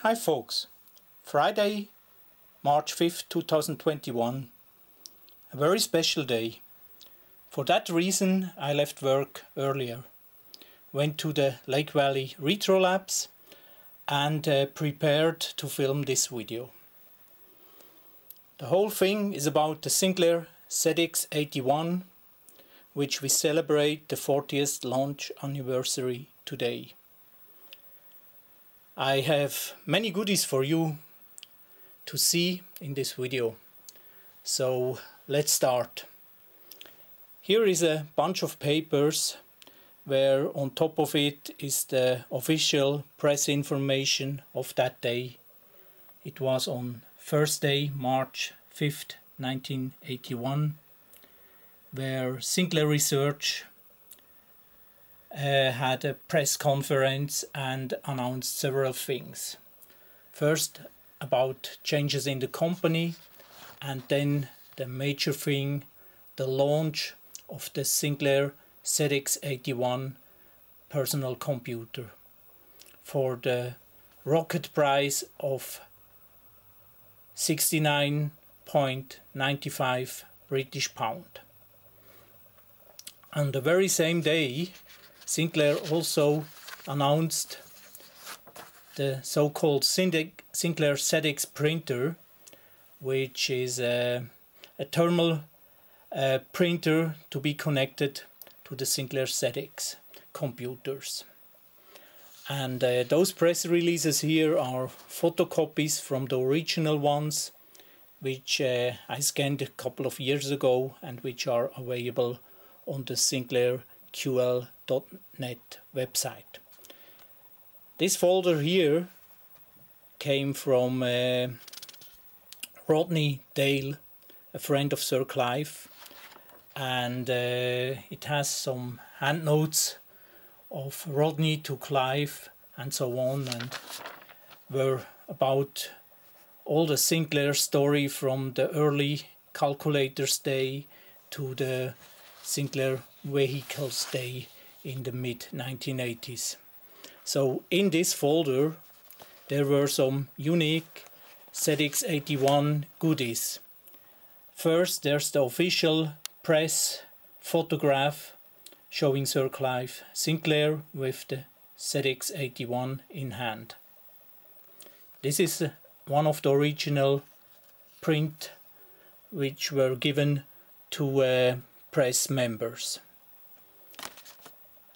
Hi folks, Friday, March 5th, 2021, a very special day. For that reason I left work earlier, went to the Lake Valley Retro Labs and prepared to film this video. The whole thing is about the Sinclair ZX81, which we celebrate the 40th launch anniversary today. I have many goodies for you to see in this video, so let's start. Here is a bunch of papers where on top of it is the official press information of that day. It was on Thursday, March 5th, 1981, where Sinclair Research had a press conference and announced several things. First, about changes in the company, and then the major thing, the launch of the Sinclair ZX81 personal computer for the rocket price of 69.95 British pound. On the very same day, Sinclair also announced the so-called Sinclair ZX printer, which is a thermal printer to be connected to the Sinclair ZX computers. And those press releases here are photocopies from the original ones, which I scanned a couple of years ago and which are available on the Sinclair QL.net website. This folder here came from Rodney Dale, a friend of Sir Clive, and it has some handnotes of Rodney to Clive and so on, and were about all the Sinclair story from the early calculators day to the Sinclair Vehicles Day in the mid-1980s. So in this folder there were some unique ZX81 goodies. First, there's the official press photograph showing Sir Clive Sinclair with the ZX81 in hand. This is one of the original print which were given to press members.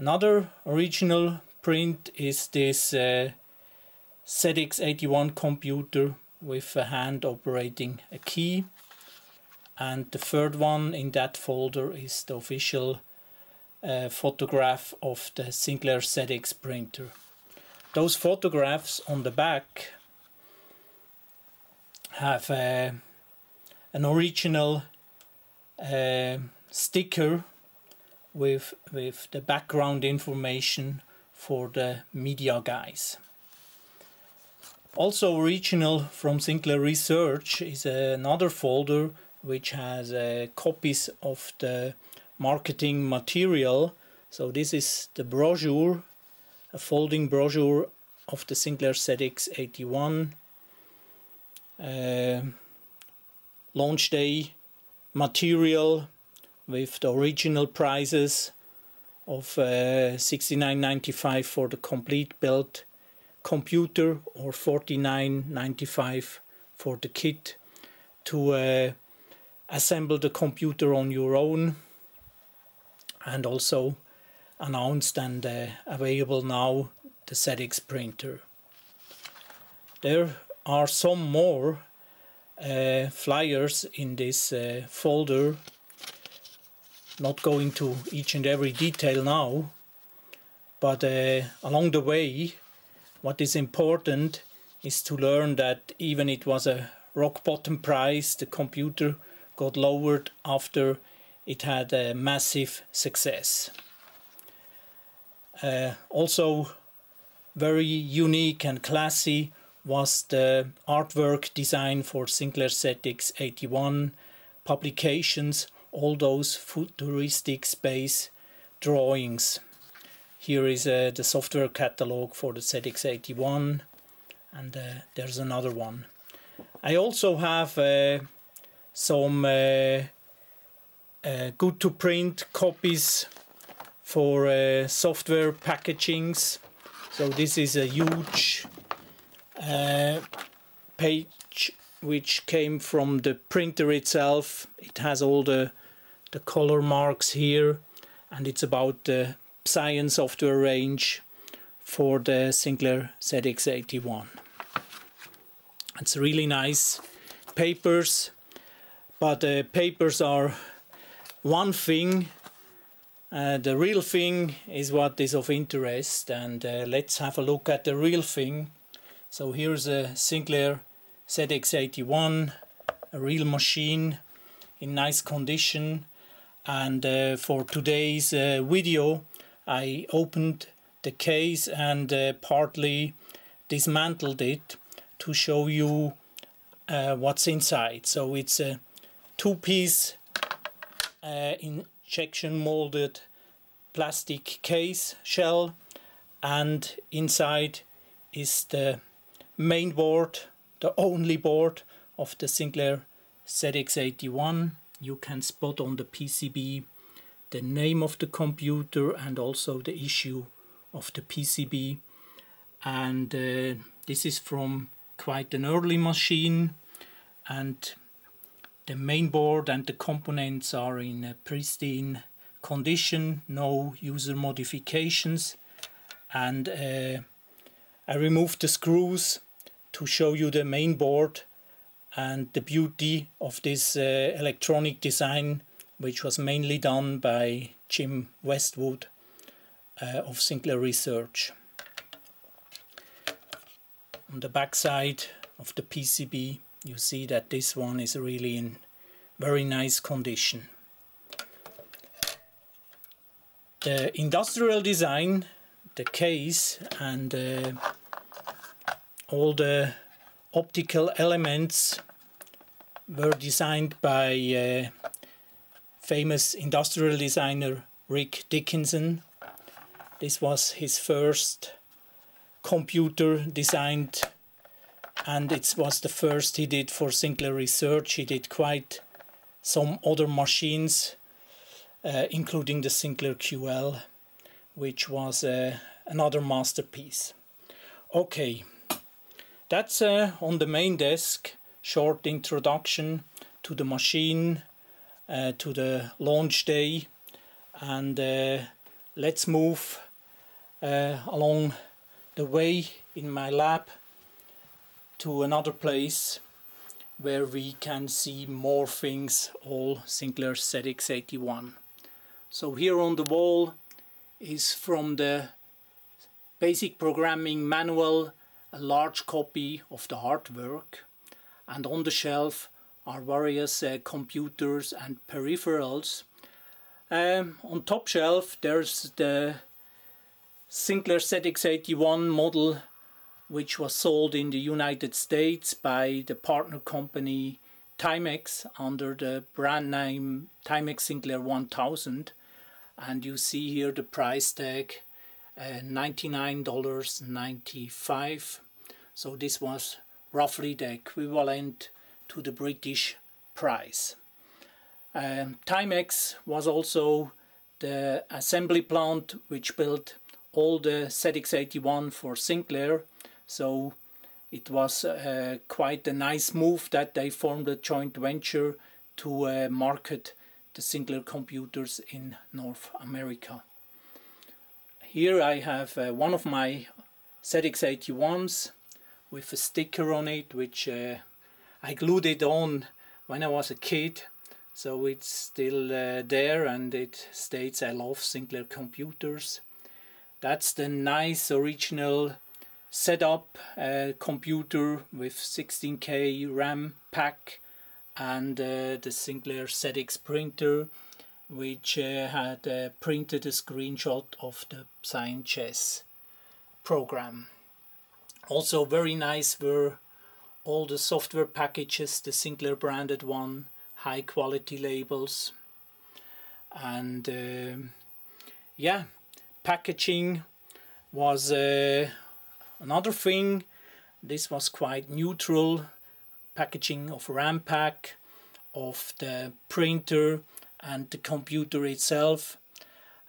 Another original print is this ZX81 computer with a hand operating a key, and the third one in that folder is the official photograph of the Sinclair ZX printer. Those photographs on the back have an original sticker with the background information for the media guys. Also original from Sinclair Research is another folder which has copies of the marketing material. So this is the brochure, a folding brochure of the Sinclair ZX81, launch day material with the original prices of $69.95 for the complete built computer or $49.95 for the kit to assemble the computer on your own, and also announced and available now the ZX printer. There are some more flyers in this folder. Not going to each and every detail now, but along the way what is important is to learn that even it was a rock bottom price, the computer got lowered after it had a massive success. Also very unique and classy was the artwork design for Sinclair ZX81 publications, all those futuristic space drawings. Here is the software catalog for the ZX81, and there's another one. I also have some good to print copies for software packagings. So this is a huge page which came from the printer itself. It has all the color marks here, and it's about the PSION software range for the Sinclair ZX81. It's really nice papers, but papers are one thing. The real thing is what is of interest, and let's have a look at the real thing. So here's a Sinclair ZX81, a real machine in nice condition, and for today's video I opened the case and partly dismantled it to show you what's inside. So it's a two-piece injection molded plastic case shell, and inside is the main board, the only board of the Sinclair ZX81. You can spot on the PCB the name of the computer and also the issue of the PCB, and this is from quite an early machine, and the main board and the components are in a pristine condition, no user modifications. And I removed the screws to show you the main board and the beauty of this electronic design, which was mainly done by Jim Westwood of Sinclair Research. On the back side of the PCB you see that this one is really in very nice condition. The industrial design, the case, and all the optical elements were designed by famous industrial designer Rick Dickinson. This was his first computer designed, and it was the first he did for Sinclair Research. He did quite some other machines, including the Sinclair QL, which was another masterpiece. Okay, that's on the main desk, short introduction to the machine, to the launch day, and let's move along the way in my lab to another place where we can see more things, all Sinclair ZX81. So here on the wall is from the basic programming manual a large copy of the hard work, and on the shelf are various computers and peripherals. On top shelf there's the Sinclair ZX81 model, which was sold in the United States by the partner company Timex under the brand name Timex Sinclair 1000, and you see here the price tag, $99.95. So this was roughly the equivalent to the British price. Timex was also the assembly plant which built all the ZX81 for Sinclair, so it was quite a nice move that they formed a joint venture to market the Sinclair computers in North America. Here I have one of my ZX81s with a sticker on it, which I glued it on when I was a kid, so it's still there, and it states "I love Sinclair computers." That's the nice original setup computer with 16K RAM pack, and the Sinclair ZX printer, which had printed a screenshot of the PSION Chess program. Also very nice were all the software packages, the Sinclair branded one, high quality labels, and yeah. Packaging was another thing This was quite neutral packaging of RAM pack, of the printer and the computer itself.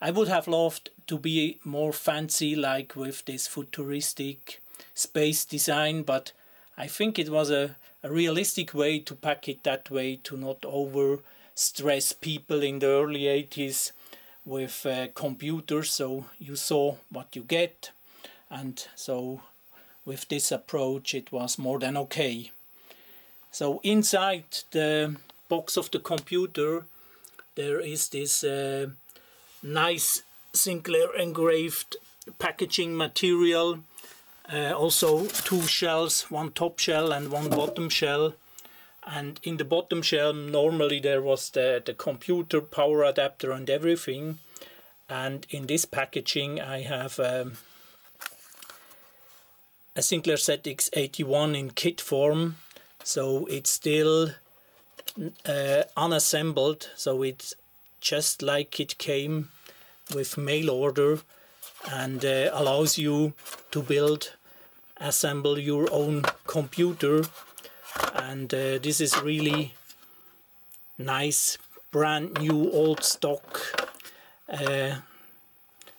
I would have loved to be more fancy, like with this futuristic space design, but I think it was a realistic way to pack it that way, to not over stress people in the early 80s with computers. So you saw what you get, and so with this approach it was more than okay. So inside the box of the computer there is this nice Sinclair engraved packaging material, also two shells, one top shell and one bottom shell, and in the bottom shell normally there was the computer, power adapter and everything, and in this packaging I have a Sinclair ZX81 in kit form, so it's still unassembled, so it's just like it came with mail order, and allows you to build, assemble your own computer, and this is really nice, brand new, old stock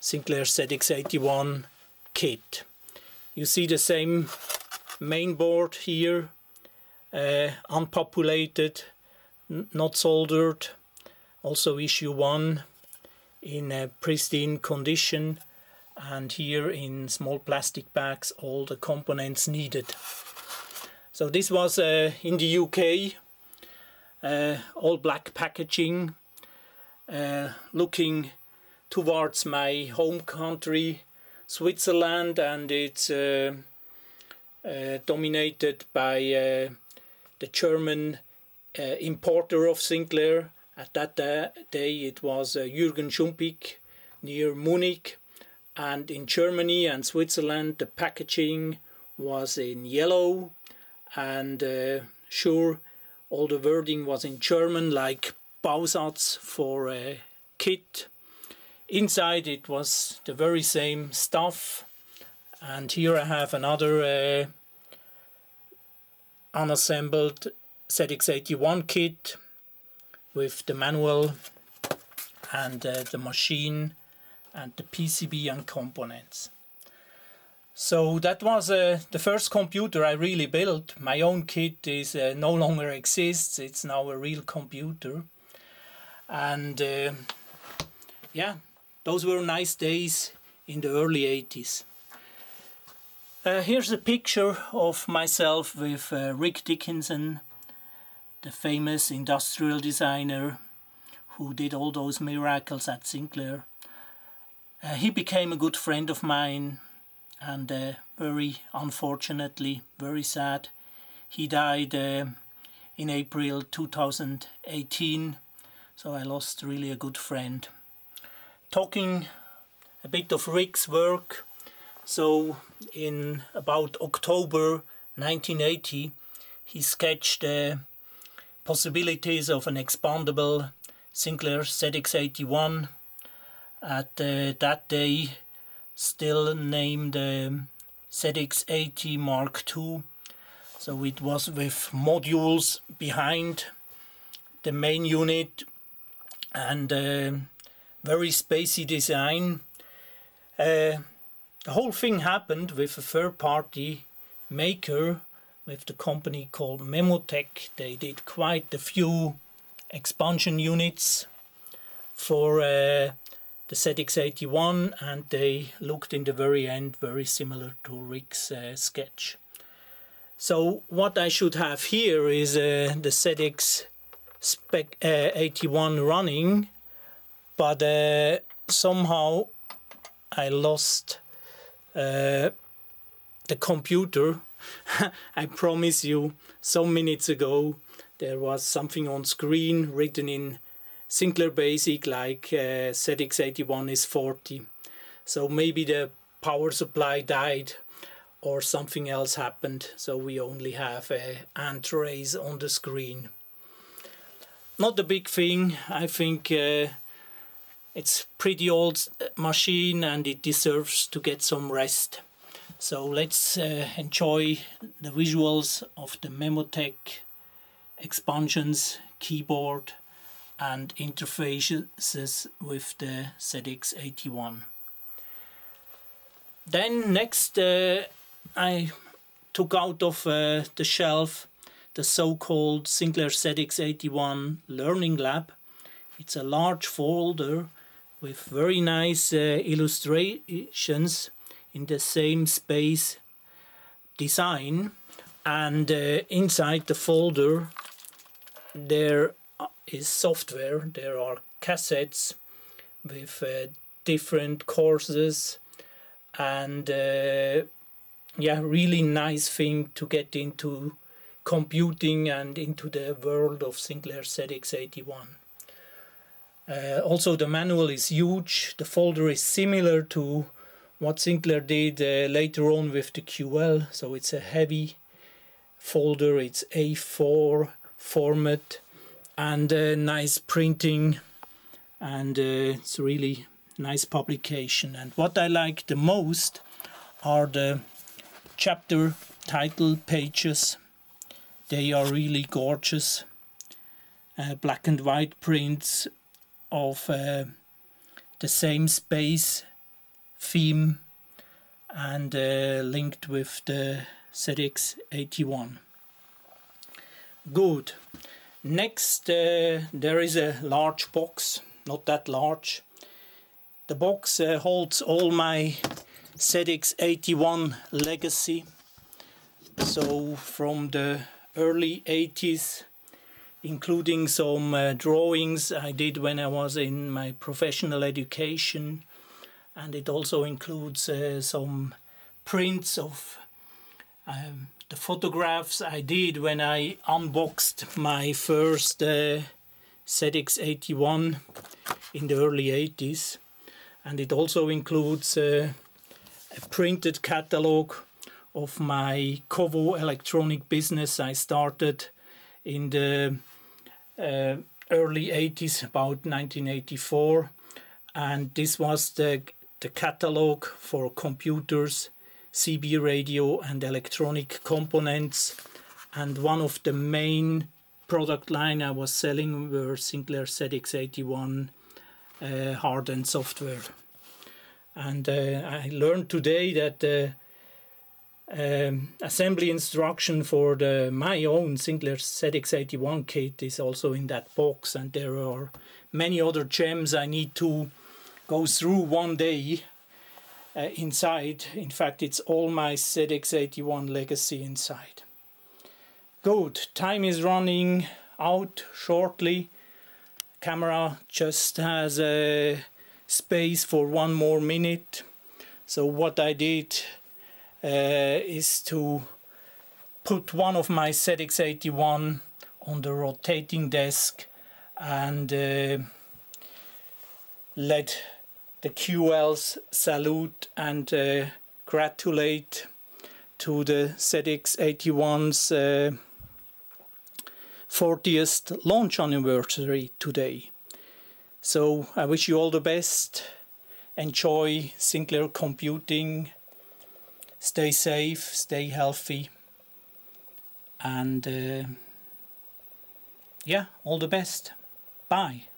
Sinclair ZX81 kit. You see the same main board here, unpopulated, not soldered, also issue 1 in a pristine condition, and here in small plastic bags all the components needed. So this was in the UK, all black packaging, looking towards my home country Switzerland, and it's dominated by the German importer of Sinclair. At that day it was Jürgen Schumpig near Munich, and in Germany and Switzerland the packaging was in yellow, and sure all the wording was in German, like Bausatz for a kit. Inside it was the very same stuff, and here I have another unassembled ZX81 kit with the manual and the machine and the PCB and components. So that was the first computer I really built. My own kit is no longer exists, it's now a real computer, and yeah, those were nice days in the early 80s. Here's a picture of myself with Rick Dickinson, the famous industrial designer who did all those miracles at Sinclair. He became a good friend of mine, and very unfortunately, very sad, he died in April 2018, so I lost really a good friend. Talking a bit of Rick's work, so in about October 1980 he sketched the possibilities of an expandable Sinclair ZX81, at that day still named ZX80 Mark II. So it was with modules behind the main unit, and very spacey design. The whole thing happened with a third-party maker, with the company called Memotech. They did quite a few expansion units for the ZX81, and they looked in the very end very similar to Rick's sketch. So what I should have here is the ZX 81 running, but somehow I lost the computer. I promise you, some minutes ago there was something on screen written in Sinclair Basic like ZX81 is 40. So maybe the power supply died or something else happened, so we only have ant rays on the screen. Not a big thing, I think. It's pretty old machine and it deserves to get some rest. So let's enjoy the visuals of the Memotech expansions, keyboard and interfaces with the ZX81. Then next I took out of the shelf the so-called Sinclair ZX81 Learning Lab. It's a large folder with very nice illustrations in the same space design, and inside the folder there is software. There are cassettes with different courses, and yeah, really nice thing to get into computing and into the world of Sinclair ZX81. Also the manual is huge. The folder is similar to what Sinclair did later on with the QL, so it's a heavy folder. It's A4 format and nice printing, and it's really nice publication. And what I like the most are the chapter title pages. They are really gorgeous, black and white prints of the same space theme and linked with the ZX81. Good. Next there is a large box, not that large. The box holds all my ZX81 legacy, so from the early 80s, including some drawings I did when I was in my professional education, and it also includes some prints of the photographs I did when I unboxed my first ZX81 in the early 80s. And it also includes a printed catalogue of my COWO electronic business I started in the early 80s, about 1984, and this was the catalogue for computers, CB radio and electronic components, and one of the main product line I was selling were Sinclair ZX81 hard and software. And I learned today that assembly instruction for my own Sinclair ZX81 kit is also in that box, and there are many other gems I need to go through one day inside. In fact, it's all my ZX81 legacy inside. Good, time is running out shortly. Camera just has a space for one more minute, so what I did is to put one of my ZX81 on the rotating desk and let the QLs salute and gratulate to the ZX81's 40th launch anniversary today. So I wish you all the best. Enjoy Sinclair computing. Stay safe, stay healthy, and yeah, all the best. Bye.